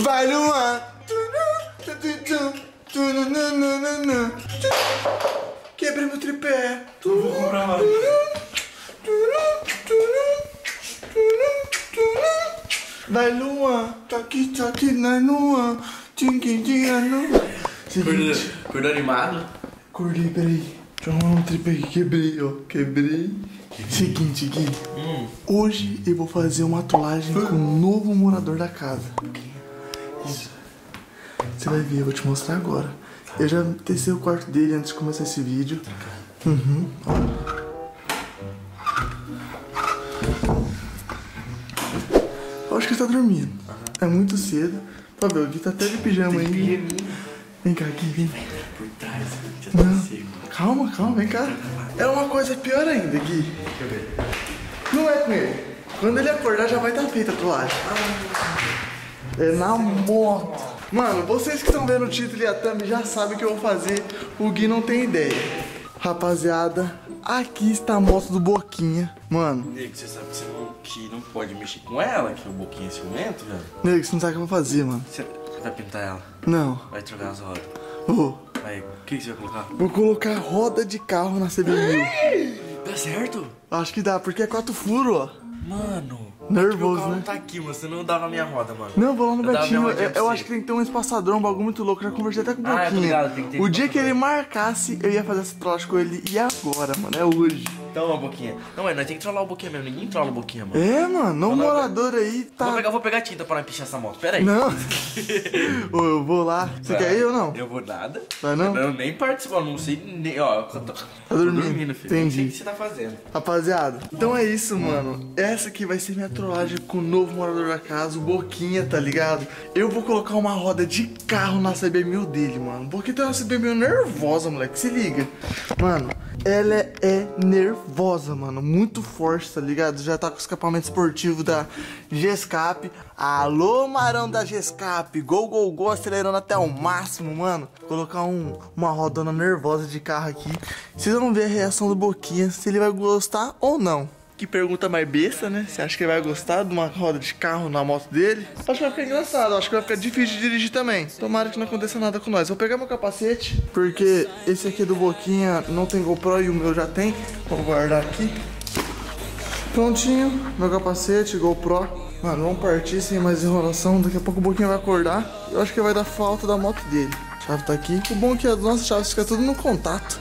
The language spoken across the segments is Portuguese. vai no ar. Quebrei meu tripé. Não vou comprar mais. Vai Luan, toque na Luan, tinguinha Luan. Acordou animado? Acordei, peraí. Deixa eu arrumar um tripé que quebrei, ó. Quebrei. Seguinte, Gui. Hoje eu vou fazer uma trollagem com um novo morador da casa. Isso. Você vai ver, eu vou te mostrar agora. Eu já testei o quarto dele antes de começar esse vídeo. Uhum, ó. Acho que ele tá dormindo. Uhum. É muito cedo. Tá vendo? O Gui tá até de pijama aí. Vem cá, Gui, vem. Por trás, já tá seco. Calma, calma, vem cá. É uma coisa pior ainda, Gui. Deixa eu ver. Não é com ele. Quando ele acordar, já vai estar feita a trollagem. É na moto. Mano, vocês que estão vendo o título e a thumb já sabem o que eu vou fazer. O Gui não tem ideia. Rapaziada, aqui está a moto do Boquinha. Mano. Nego, você sabe que você não pode mexer com ela, que o Boquinha é ciumento, velho? Nego, você não sabe o que eu vou fazer, mano. Você vai pintar ela? Não. Vai trocar as rodas? Vou. Aí, o que você vai colocar? Vou colocar roda de carro na CB1000. Dá certo? Acho que dá, porque é 4 furos, ó. Mano. Nervoso, né? O carro não tá aqui, mano. Você não dava a minha roda, mano. Não, vou lá no Betinho. Eu acho que tem que ter um espaçador, um bagulho muito louco. Já conversei até com o Boquinha. Tô ligado, tem que ter o dia que ele marcasse, eu ia fazer essa trollagem com ele. E agora, mano, é hoje. Então, Boquinha. Não, é, nós temos que trollar o Boquinha mesmo. Ninguém trola o Boquinha, mano. É, mano. Não, morador aí tá... Vou pegar tinta pra não pichar essa moto. Pera aí. Não. Ô, eu vou lá. Você quer ir ou não? Eu vou nada. Vai não? Eu nem participo. Não sei nem... Ó, tá dormindo, filho. Entendi. Não sei o que você tá fazendo. Rapaziada, então é isso, mano. Essa aqui vai ser minha trollagem com o novo morador da casa, o Boquinha, tá ligado? Eu vou colocar uma roda de carro na CB1000 dele, mano. Porque tem uma CB1000 nervosa, moleque. Se liga. Mano, ela é nervosa, mano. Muito forte, tá ligado? Já tá com o escapamento esportivo da G-Scape. Alô, marão da G-Scape. Gol, gol, gol, acelerando até o máximo, mano. Vou colocar uma rodona nervosa de carro aqui. Vocês vão ver a reação do Boquinha, se ele vai gostar ou não. Que pergunta mais besta, né? Você acha que ele vai gostar de uma roda de carro na moto dele? Acho que vai ficar engraçado, acho que vai ficar difícil de dirigir também. Tomara que não aconteça nada com nós. Vou pegar meu capacete, porque esse aqui do Boquinha não tem GoPro e o meu já tem. Vou guardar aqui. Prontinho, meu capacete, GoPro. Mano, vamos partir sem mais enrolação. Daqui a pouco o Boquinha vai acordar. Eu acho que vai dar falta da moto dele. A chave tá aqui. O bom é que as nossas chaves ficam tudo no contato.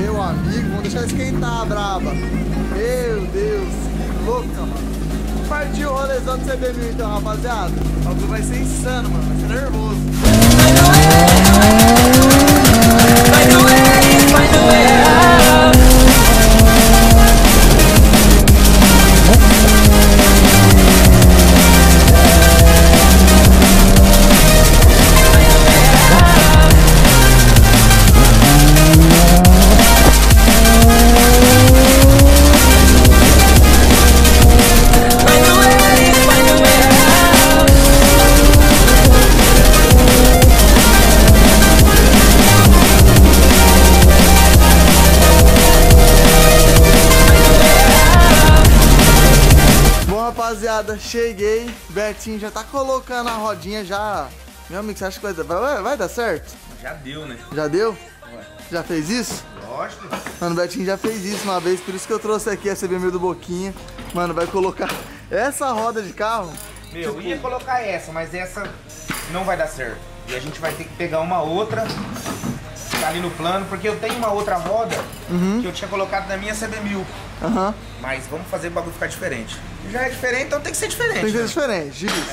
Meu amigo, vamos deixar esquentar a braba. Meu Deus, que louca, mano. Partiu o rolezão do CB1000 então, rapaziada. O bagulho vai ser insano, mano. Vai ser nervoso. Vai doer, vai doer. Rapaziada, cheguei, Betinho já tá colocando a rodinha já. Meu amigo, você acha que vai dar certo? Já deu, né? Já deu? Ué. Já fez isso? Lógico. Mano, o Betinho já fez isso uma vez, por isso que eu trouxe aqui a CB1000 do Boquinha. Mano, vai colocar essa roda de carro. Meu, tipo... eu ia colocar essa, mas essa não vai dar certo. E a gente vai ter que pegar uma outra, tá ali no plano, porque eu tenho uma outra roda que eu tinha colocado na minha CB1000. Uhum. Mas vamos fazer o bagulho ficar diferente. Já é diferente, então tem que ser diferente. Tem que ser diferente, isso.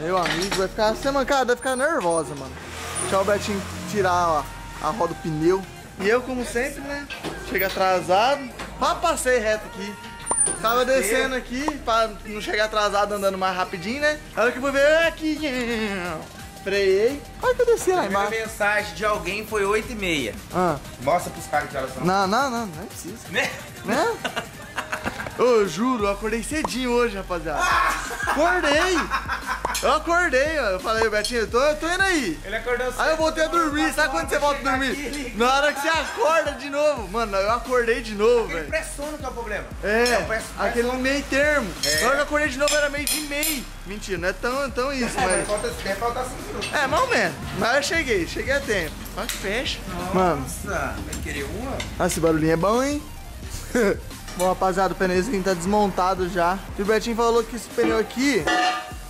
É. Meu amigo, vai ficar sem mancada, vai ficar nervosa, mano. Deixa o Betinho tirar a roda do pneu. E eu, como sempre, né? Chega atrasado. Ah, passei reto aqui. Tava descendo aqui, pra não chegar atrasado, andando mais rapidinho, né? Olha que eu vou ver aqui. Freiei. Olha que eu desci lá embaixo. A primeira mensagem de alguém foi 8h30. Ah. Mostra pros caras que elas são. Não é preciso. Né? Né? Eu juro, eu acordei cedinho hoje, rapaziada. Acordei! Eu acordei, ó. Eu falei, Betinho, eu tô indo aí. Ele acordou cedo. Aí eu voltei a dormir. Sabe quando você volta a dormir? Aqui, na hora que você acorda de novo. Mano, eu acordei de novo, velho. Aquele pré-sono que é o problema. É aquele meio termo. É. Na hora que eu acordei de novo, era meio de meio. Mentira, não é tão isso, mas... Falta 5 minutos. É, mal menos. Mas eu cheguei a tempo. Olha que fecha. Nossa, vai querer uma? Ah, esse barulhinho é bom, hein? Bom, rapaziada, o pneuzinho tá desmontado já. E o Betinho falou que esse pneu aqui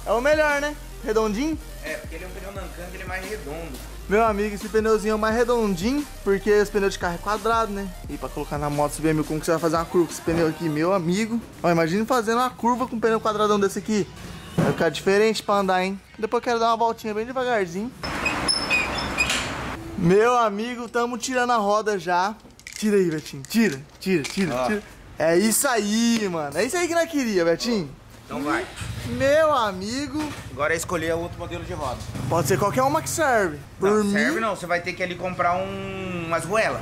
é o melhor, né? Redondinho? É, porque ele é um pneu Nancan, ele é mais redondo. Meu amigo, esse pneuzinho é o mais redondinho, porque esse pneu de carro é quadrado, né? E pra colocar na moto, esse BMW, como que você vai fazer uma curva com esse pneu aqui, meu amigo? Ó, imagina fazendo uma curva com um pneu quadradão desse aqui. Vai ficar diferente pra andar, hein? Depois eu quero dar uma voltinha bem devagarzinho. Meu amigo, tamo tirando a roda já. Tira aí, Betinho. Tira. É isso aí, mano. É isso aí que nós queria, Betinho. Então vai. Meu amigo. Agora é escolher outro modelo de roda. Pode ser qualquer uma que serve. Por mim... serve não. Você vai ter que ali comprar umas goelas.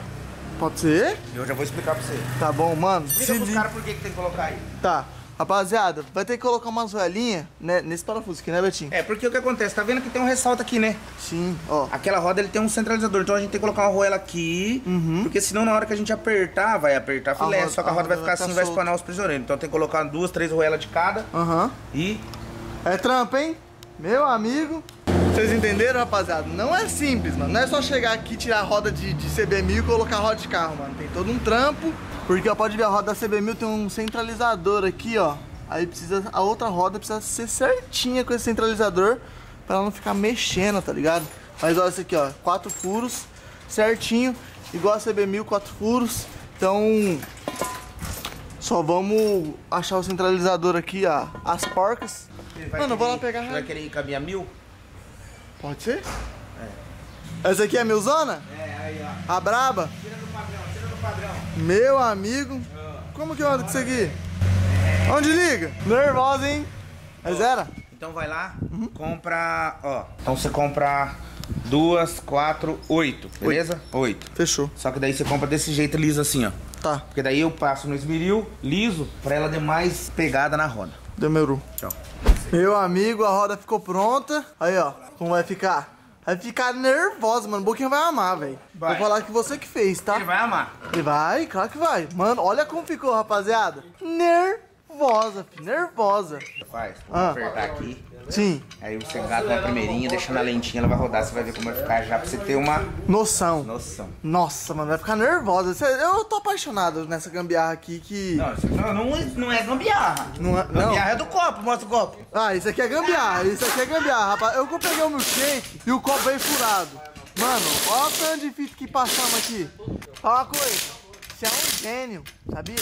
Pode ser? Eu já vou explicar pra você. Tá bom, mano. Explica pros caras por que tem que colocar aí. Tá. Rapaziada, vai ter que colocar umas roelinhas, né, nesse parafuso aqui, né, Betinho? É, porque o que acontece? Tá vendo que tem um ressalto aqui, né? Sim, ó. Aquela roda, ele tem um centralizador, então a gente tem que colocar uma roela aqui, porque senão na hora que a gente apertar, vai apertar filé, só que a roda vai ficar assim, solta. Vai espanar os prisioneiros. Então tem que colocar 2, 3 roelas de cada. E... é trampa, hein? Meu amigo... Vocês entenderam, rapaziada? Não é simples, mano. Não é só chegar aqui, tirar a roda de CB1000 e colocar a roda de carro, mano. Tem todo um trampo. Porque, ó, pode ver, a roda da CB1000 tem um centralizador aqui, ó. Aí precisa, a outra roda precisa ser certinha com esse centralizador pra ela não ficar mexendo, tá ligado? Mas olha isso aqui, ó, 4 furos, certinho, igual a CB1000, 4 furos. Então, só vamos achar o centralizador aqui, ó, as porcas. Mano, eu vou lá pegar. Você vai querer caminhar 1000? Pode ser? É. Essa aqui é a milzona? É, aí, ó. A braba? Padrão. Meu amigo, como que eu ando com isso aqui? Onde liga? Nervosa, hein? Mas era? Então vai lá, compra, ó. Então você compra 2, 4, 8, beleza? 8. Fechou. Só que daí você compra desse jeito liso assim, ó. Tá. Porque daí eu passo no esmeril liso pra ela dar mais pegada na roda. Demorou. Tchau. Meu amigo, a roda ficou pronta. Aí, ó, como vai ficar? Vai ficar nervosa, mano. O Boquinha vai amar, velho. Vou falar que você que fez, tá? Ele vai amar. Ele vai, claro que vai. Mano, olha como ficou, rapaziada. Nervosa, filho. Nervosa. Rapaz, vou apertar aqui. Sim. Aí você engata na primeirinha, deixa na lentinha, ela vai rodar. Você vai ver como vai ficar já, pra você ter uma... Noção. Nossa, mano, vai ficar nervosa. Eu tô apaixonado nessa gambiarra aqui que... Não é gambiarra. Não é, não. Gambiarra é do copo, mostra o copo. Ah, isso aqui é gambiarra, rapaz. Eu peguei o milkshake e o copo veio furado. Mano, olha o tanto de fita que passamos aqui. Olha uma coisa, você é um gênio, sabia?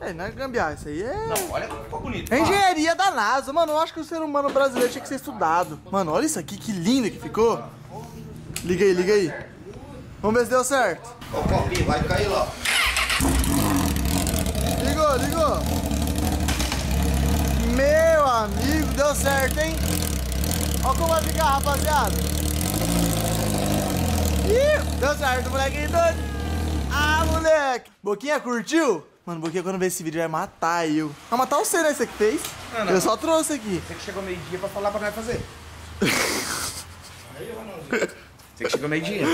É, não é gambiarra, isso aí é... Não, olha como ficou bonito. É engenharia da NASA, mano. Eu acho que o ser humano brasileiro tinha que ser estudado. Mano, olha isso aqui, que lindo que ficou. Liga aí. Vamos ver se deu certo. Ó, o copinho vai cair lá. Ligou. Meu amigo, deu certo, hein? Ó como vai ficar, rapaziada. Ih, deu certo, molequinho doido. Ah, moleque. Boquinha, curtiu? Mano, o Boquinha quando vê esse vídeo vai matar eu. Vai matar você, né? Você que fez? Não. Eu só trouxe aqui. Você que chegou meio-dia pra falar pra nós fazer. Você que chegou meio-dia.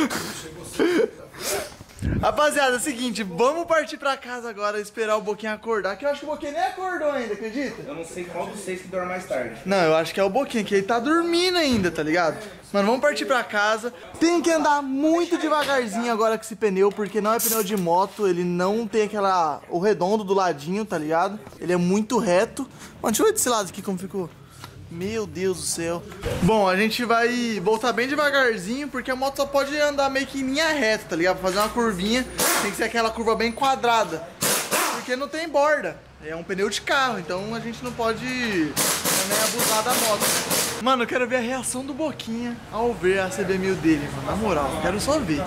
Rapaziada, é o seguinte, vamos partir pra casa agora e esperar o Boquinha acordar. Que eu acho que o Boquinha nem acordou ainda, acredita? Eu não sei qual dos 6 que dorme mais tarde. Não, eu acho que é o Boquinha, que ele tá dormindo ainda, tá ligado? Mano, vamos partir pra casa. Tem que andar muito devagarzinho agora com esse pneu, porque não é pneu de moto, ele não tem aquela... o redondo do ladinho, tá ligado? Ele é muito reto. Mano, deixa eu ver desse lado aqui como ficou. Meu Deus do céu. Bom, a gente vai voltar bem devagarzinho, porque a moto só pode andar meio que em linha reta, tá ligado? Pra fazer uma curvinha, tem que ser aquela curva bem quadrada, porque não tem borda. É um pneu de carro, então a gente não pode também abusar da moto. Mano, eu quero ver a reação do Boquinha ao ver a CB1000 dele, mano. Na moral, quero só ver.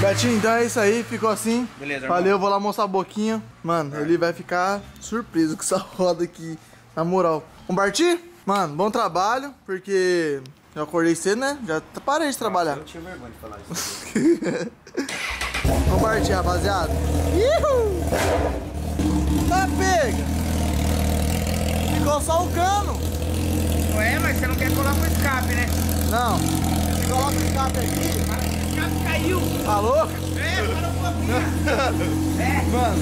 Betinho, então é isso aí, ficou assim. Beleza, valeu, irmão. Vou lá mostrar a Boquinha. Mano, ele vai ficar surpreso com essa roda aqui, na moral. Vamos partir? Mano, bom trabalho, porque eu acordei cedo, né? Já parei de trabalhar. Eu tinha vergonha de falar isso. Vamos partir, rapaziada. Ihu! Tá pega! Ficou só o cano. É, mas você não quer colar com o escape, né? Não. Você coloca o escape aqui. Cara, o escape caiu. Tá louco? É, parou um pouquinho. É. Mano,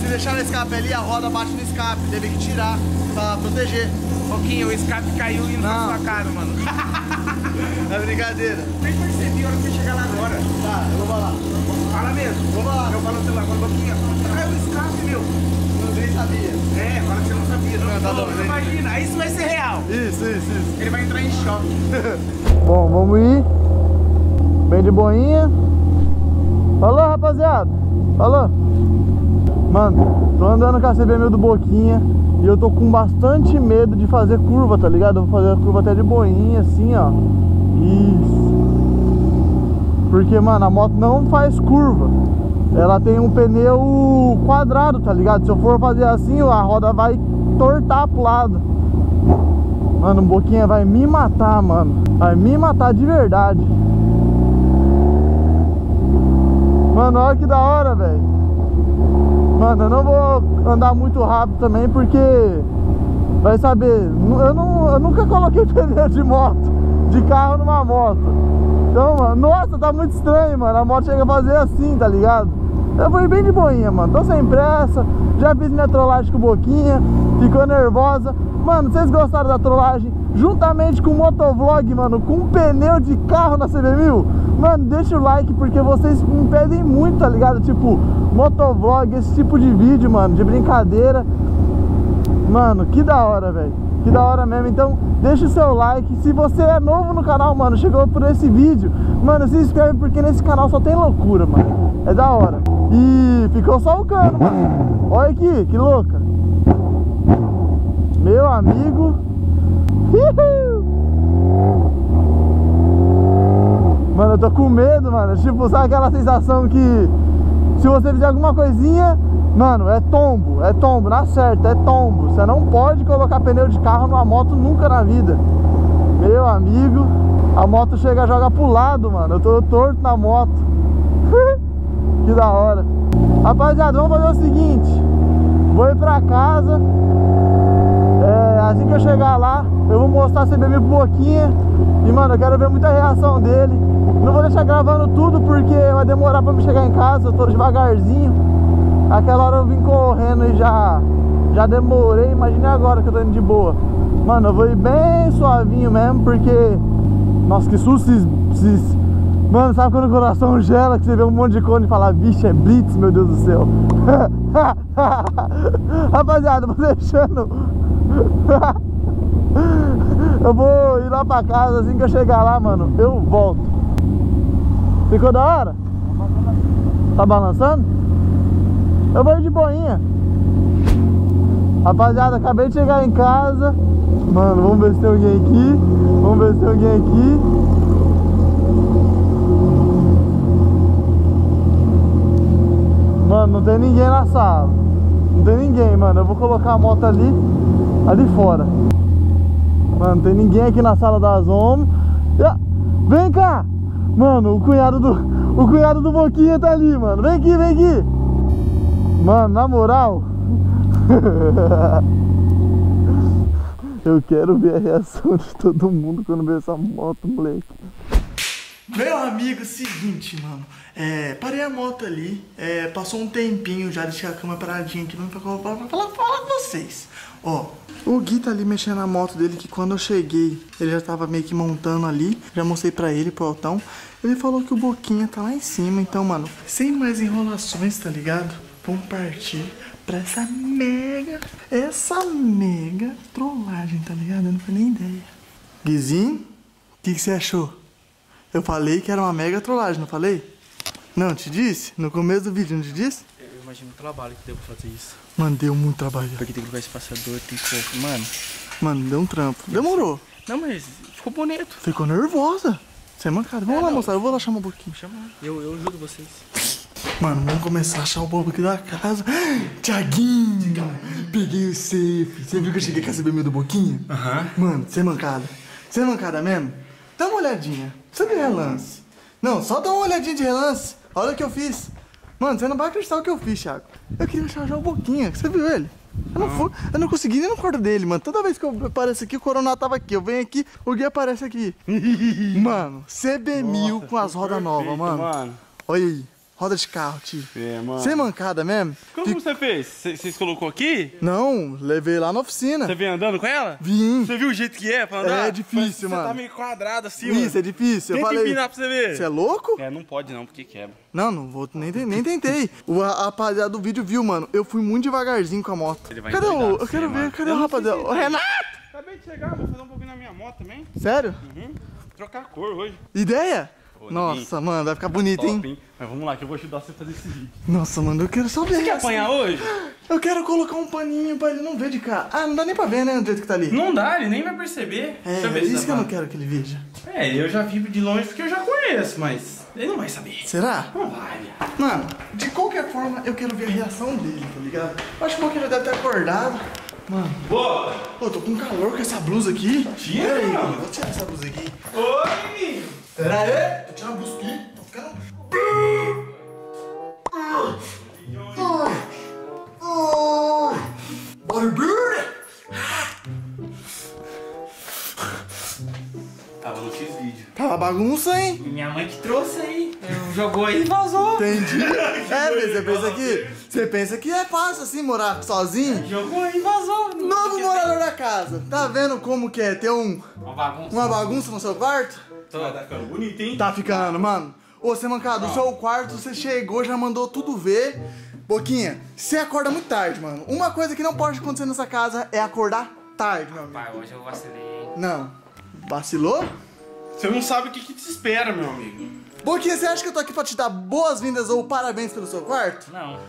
se deixar no escape ali, a roda bate no escape. Teve que tirar pra proteger. Pouquinho, o escape caiu e não na sua cara, mano. É brincadeira. Nem percebi a hora que você chegar lá agora. Tá, eu vou falar. Fala mesmo. Vou falar. Eu falo o celular agora, Boquinha. Caiu o escape, meu. Eu nem sabia. É, agora você não sabia. Não, tá bom, imagina, isso vai ser real. Isso. Ele vai entrar em choque. Bom, vamos ir. Bem de boinha. Falou, rapaziada. Falou. Mano, tô andando com a CB1000 do Boquinha. E eu tô com bastante medo de fazer curva, tá ligado? Eu vou fazer a curva até de boinha, assim, ó. Isso. Porque, mano, a moto não faz curva. Ela tem um pneu quadrado, tá ligado? Se eu for fazer assim, a roda vai tortar pro lado. Mano, o Boquinha vai me matar, mano. Vai me matar de verdade. Mano, olha que da hora, velho. Mano, eu não vou andar muito rápido também, porque vai saber, eu nunca coloquei pneu de moto, de carro numa moto. Então, mano, nossa, tá muito estranho, mano, a moto chega a fazer assim, tá ligado? Eu fui bem de boinha, mano, tô sem pressa, já fiz minha trollagem com o Boquinha, ficou nervosa. Mano, vocês gostaram da trollagem? Juntamente com o motovlog, mano, com pneu de carro na CB1000? Mano, deixa o like, porque vocês me pedem muito, tá ligado? Tipo, motovlog, esse tipo de vídeo, mano, de brincadeira. Mano, que da hora, velho. Que da hora mesmo. Então, deixa o seu like. Se você é novo no canal, mano, chegou por esse vídeo, mano, se inscreve, porque nesse canal só tem loucura, mano. É da hora. E ficou só o cano, mano. Olha aqui, que louca. Meu amigo. Mano, eu tô com medo, mano. Tipo, sabe aquela sensação que se você fizer alguma coisinha, mano, é tombo, na certa, é tombo. Você não pode colocar pneu de carro numa moto nunca na vida. Meu amigo, a moto chega e joga pro lado, mano. Eu tô torto na moto. Que da hora. Rapaziada, vamos fazer o seguinte. Vou ir pra casa. Assim que eu chegar lá, eu vou mostrar a CB1000 pro Boquinha. E, mano, eu quero ver muita reação dele. Não vou deixar gravando tudo, porque vai demorar pra me chegar em casa. Eu tô devagarzinho. Aquela hora eu vim correndo e já demorei. Imagina agora que eu tô indo de boa. Mano, eu vou ir bem suavinho mesmo, porque... Nossa, que susto esses... Mano, sabe quando o coração gela, que você vê um monte de cone e fala, vixe, é blitz, meu Deus do céu. Rapaziada, vou deixando... Eu vou ir lá pra casa. Assim que eu chegar lá, mano, eu volto. Ficou da hora? Tá balançando? Eu vou ir de boinha. Rapaziada, acabei de chegar em casa. Mano, vamos ver se tem alguém aqui. Vamos ver se tem alguém aqui. Mano, não tem ninguém na sala. Não tem ninguém, mano. Eu vou colocar a moto ali fora. Mano, tem ninguém aqui na sala das homens. Vem cá! Mano, o cunhado do Boquinha tá ali, mano. Vem aqui, vem aqui. Mano, na moral. Eu quero ver a reação de todo mundo quando ver essa moto, moleque. Meu amigo, seguinte, mano. Parei a moto ali. Passou um tempinho já, deixei a cama paradinha aqui pra falar com vocês. Ó, o Gui tá ali mexendo na moto dele, que quando eu cheguei, ele já tava meio que montando ali. Já mostrei pra ele, pro altão. Ele falou que o Boquinha tá lá em cima. Então, mano, sem mais enrolações, tá ligado? Vamos partir pra essa mega trollagem, tá ligado? Eu não tenho nem ideia. Guizinho, o que você achou? Eu falei que era uma mega trollagem, não falei? Não, te disse? No começo do vídeo, não te disse? Eu imagino o trabalho que deu pra fazer isso. Mano, deu muito trabalho. Porque tem que colocar esse passador, tem que colocar... Mano, deu um trampo. Demorou. Não, mas ficou bonito. Ficou nervosa. Você é mancada. Vamos lá, moçada. Eu vou lá chamar o Boquinha. Chama lá. Eu ajudo vocês. Mano, vamos começar a achar o bobo aqui da casa. Thiaguinho! Peguei o safe. Você viu que eu cheguei com a CB1000 do Boquinha? Aham. Mano, você é mancada. Você é mancada mesmo? Dá uma olhadinha. Só de relance. Não, só dá uma olhadinha de relance. Olha o que eu fiz. Mano, você não vai acreditar o que eu fiz, Thiago. Eu queria achar o Boquinha. Você viu ele? Eu não consegui nem no quarto dele, mano. Toda vez que eu apareço aqui, o Coronel tava aqui. Eu venho aqui, o Gui aparece aqui. Mano, CB1000. Nossa, com as rodas novas, mano. Olha aí, roda de carro, tio. É, mano. Sem mancada mesmo. Como você fez? Vocês colocou aqui? Não, levei lá na oficina. Você veio andando com ela? Vim. Você viu o jeito que é pra andar? É difícil, mano. Você tá meio quadrado assim, mano. Isso, é difícil. Tenta empinar pra você ver. Você é louco? É, não pode não, porque quebra. Não, não vou, nem tentei. A rapaziada do vídeo viu, mano. Eu fui muito devagarzinho com a moto. Ele vai cadê o... Eu quero ver, cadê o rapaziada? Ô, Renato! Acabei de chegar, vou fazer um pouquinho na minha moto também. Sério? Uhum. Trocar a cor hoje. Ideia? Nossa, mano, vai ficar bonito, top, hein? Mas vamos lá, que eu vou ajudar você a fazer esse vídeo. Nossa, mano, eu quero só ver. Você quer apanhar hoje? Eu quero colocar um paninho pra ele não ver de cá. Ah, não dá nem pra ver, né, do jeito que tá ali. Não dá, ele nem vai perceber. É, deixa eu ver isso que eu não quero que ele veja. É, eu já vi de longe porque eu já conheço, mas ele não vai saber. Será? Não vai, viado. Mano, de qualquer forma, eu quero ver a reação dele, tá ligado? Eu acho que o Boquinha deve ter acordado. Mano, boa! Pô, tô com calor com essa blusa aqui. Tira aí, mano. Vou tirar essa blusa aqui. Oi, menino! Pera aí, tô tirando a blusa aqui, tô ficando... Tava no X-Vídeo. Tava bagunça, hein? Minha mãe que trouxe aí, jogou aí e vazou. Entendi. Você pensa que... Você pensa que é fácil assim, morar sozinho? Jogou aí e vazou. Novo morador da casa. Tá vendo como que é ter uma bagunça no seu quarto? Tá ficando bonito, hein? Tá ficando, mano. Ô, você mancado, o seu quarto, você chegou, já mandou tudo ver. Boquinha, você acorda muito tarde, mano. Uma coisa que não pode acontecer nessa casa é acordar tarde, meu amigo. Rapaz, hoje eu vacilei, hein? Não. Vacilou? Você não sabe o que te espera, meu amigo. Boquinha, você acha que eu tô aqui pra te dar boas-vindas ou parabéns pelo seu quarto? Não.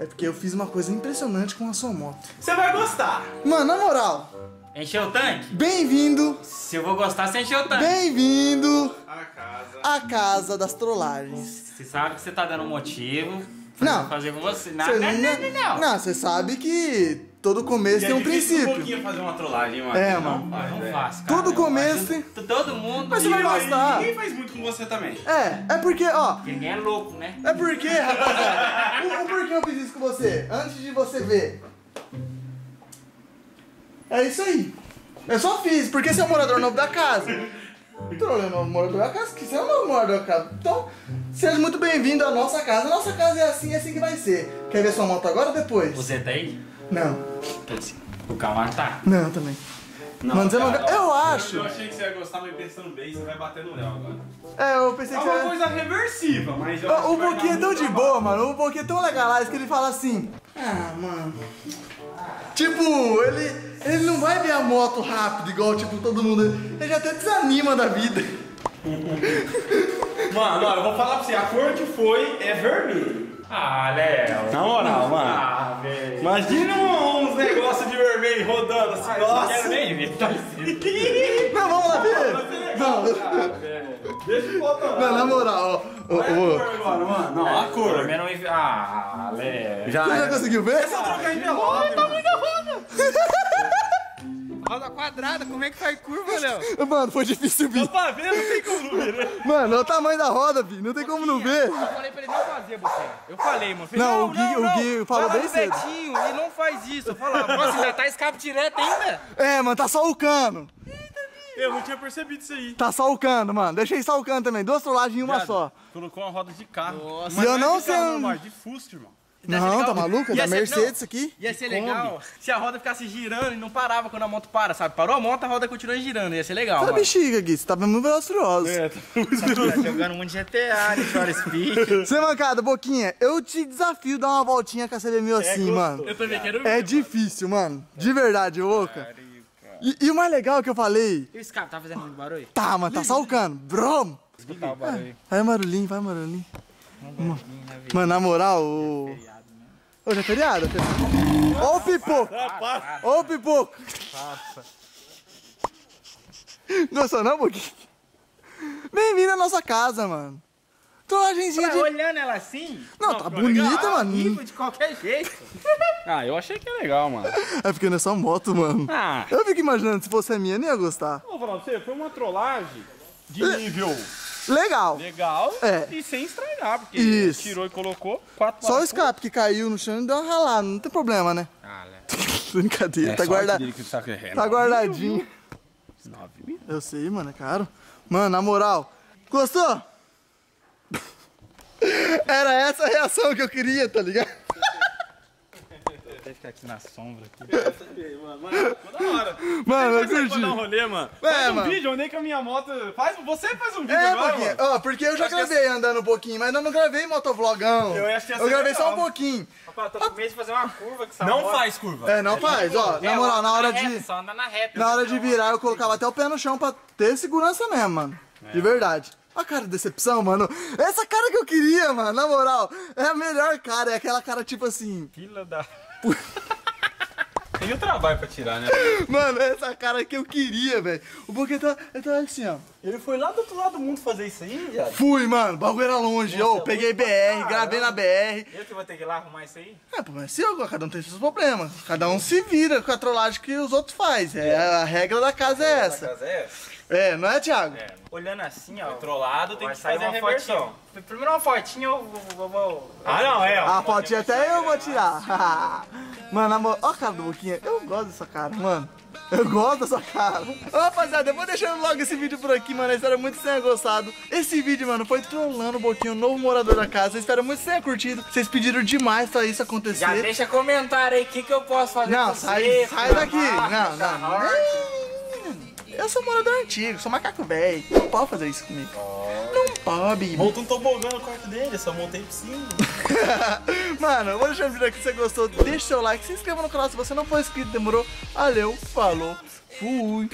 É porque eu fiz uma coisa impressionante com a sua moto. Você vai gostar. Mano, na moral... Encheu o tanque? Bem-vindo! Se eu vou gostar, você encheu o tanque! Bem-vindo! A casa das trollagens. Você sabe que você tá dando um motivo pra fazer com você. Não, você sabe que todo começo tem um princípio. É um pouquinho fazer uma trollagem, mano. É, mano. Não faço, cara. Todo começo tem... Todo mundo... Mas você vai gostar. Ninguém faz muito com você também. É porque, ó... Ninguém é louco, né? É porque, rapaziada... O porquê eu fiz isso com você? Antes de você ver... É isso aí. Eu só fiz, porque você é um morador novo da casa. Trolei novo morador da casa, que você é um novo morador da casa. Então, seja muito bem-vindo à nossa casa. A nossa casa é assim que vai ser. Quer ver sua moto agora ou depois? Você tá aí? Não. O Camaro tá? Não, também. Não, mano, cara, não... Eu acho. Eu achei que você ia gostar, mas pensando bem, você vai bater no Léo agora. É, eu pensei que... É uma coisa reversiva, mas... O Boquinha é tão de boa, mano. O Boquinha é tão legalizado que ele fala assim... Ah, mano... Tipo, ele não vai ver a moto rápido, igual tipo todo mundo. Ele já até desanima da vida. Mano, olha, eu vou falar pra você, a cor que foi é vermelho. Ah, Léo. Na moral, mano. Ah, velho. Imagina uns negócios de vermelho rodando assim. Ah, nossa. Eu não quero nem ver. Não, vamos lá ver. Vamos. Deixa eu botar. Não, na moral, ó. Qual é a cor agora, mano? Não, a cor. Ah, Léo. Você já conseguiu ver? É só trocar de envelope. Roda quadrada, como é que faz curva, Léo? Mano, foi difícil, filho. Não pra ver, não tem como não ver. Mano, olha o tamanho da roda, filho. Não tem como não ver. Eu falei pra ele não fazer, Boquinha. Eu falei, mano. Não, o Gui falou bem cedo. Betinho, ele não faz isso. Eu falava, nossa, ainda tá escape direto ainda. É, mano, tá só o cano. Eu não tinha percebido isso aí. Tá só o cano, mano. Deixei só o cano também. Duas trollagens em uma só. Colocou uma roda de carro. Nossa, mas eu não sei. De Fusca, irmão. Não, tá maluco? É da Mercedes aqui. Ia ser legal se a roda ficasse girando e não parava quando a moto para, sabe? Parou a moto, a roda continua girando. Ia ser legal, mano. Tá bexiga, Gui. Você tá vendo muito Velozes Furiosos. É, tá jogando muito GTA, Chora Speed. Sem mancada, Boquinha, eu te desafio a dar uma voltinha com a CB1000 assim, mano. Eu também quero ver. É difícil, mano. De verdade, louca. E o mais legal que eu falei... E o Scape tá fazendo muito barulho? Tá, mano. Tá só o cano. Brom! Escutar o barulho. Vai barulhinho, vai barulhinho. Mano, na moral, o... Hoje é feriado? Ó o pipoco! Ó o pipoco! Passa! Nossa, não, Boquinha? Bem-vindo à nossa casa, mano. Tô agencinha de... olhando ela assim? Não, tá bonita, mano. De qualquer jeito. Ah, eu achei que é legal, mano. É porque não é só moto, mano. Ah. Eu fico imaginando, se fosse a minha, eu nem ia gostar. Vou falar pra você, foi uma trollagem de nível... Legal. Legal e sem estragar, porque ele tirou e colocou. Só o escape que caiu no chão e deu uma ralada, não tem problema, né? Ah, né? Brincadeira, tá guardado. Tá guardadinho. 9 mil. Eu sei, mano, é caro. Mano, na moral, gostou? Era essa a reação que eu queria, tá ligado? Até ficar aqui na sombra. Aqui. Mano, ficou da hora. Mano, eu curti. Dar um rolê, mano. Faz um vídeo, eu andei com a minha moto. Você faz um vídeo agora, mano. Ó, porque eu já gravei andando um pouquinho, mas eu não gravei motovlogão. Eu gravei só um pouquinho. Rapaz, eu tô com medo de fazer uma curva que essa moto. Não faz curva. É, não faz. Ó, na moral, na hora de... Só anda na reta. Na hora de virar, eu colocava até o pé no chão pra ter segurança mesmo, mano. De verdade. A cara de decepção, mano. Essa cara que eu queria, mano, na moral. É a melhor cara, é aquela cara tipo assim... Fila da... Tem o trabalho pra tirar, né? Mano, essa cara que eu queria, velho. O Boquinha tá assim, ó. Ele foi lá do outro lado do mundo fazer isso aí, viado? Fui, mano. O bagulho era longe. Ô, peguei BR, gravei na BR. Eu que vou ter que ir lá arrumar isso aí? É, pô, mas se eu, cada um tem seus problemas. Cada um se vira com a trollagem que os outros fazem. É, a regra da casa é essa. A regra da casa é essa? É, não é, Thiago? É. Olhando assim, ó. Trollado, tem que fazer uma fotinha. Primeiro uma fotinha, eu vou... Ah, não, é. A fotinha até eu vou tirar. Mano, amor, ó a cara do Boquinha. Eu gosto dessa cara, mano. Eu gosto dessa cara. Ô, rapaziada, eu vou deixando logo esse vídeo por aqui, mano. Eu espero muito que vocês tenham gostado. Esse vídeo, mano, foi trollando o Boquinha, o novo morador da casa. Eu espero muito que vocês tenham curtido. Vocês pediram demais pra isso acontecer. Já deixa comentário aí o que, que eu posso fazer. Não, sai daqui. Não. Eu sou morador antigo, sou macaco velho. Não pode fazer isso comigo. Não pode. Monta um tobogã no quarto dele, eu só montei piscina. Mano, eu vou deixar o vídeo aqui se você gostou. Deixa seu like, se inscreva no canal se você não for inscrito, demorou? Valeu, falou, fui.